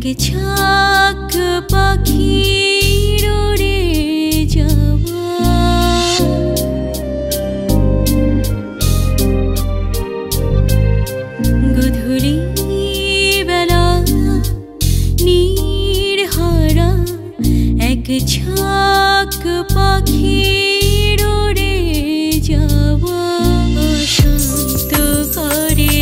এক ঝাঁক পাখির ওড়ে যাওয়া, গধূলি বেলা নীড়হারা এক ঝাঁক পাখির ওড়ে যাওয়া শান্ত করে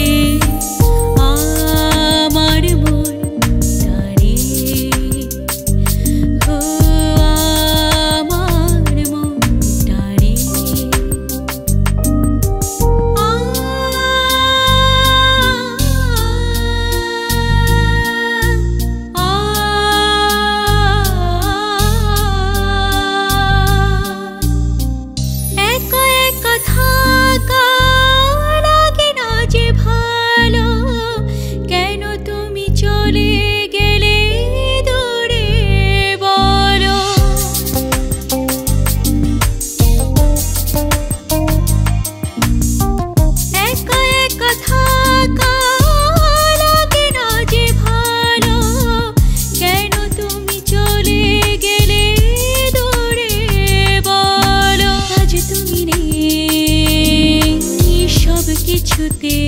ছুতে,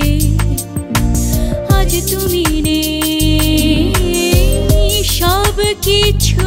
আজ তুমি নে সব কিছু।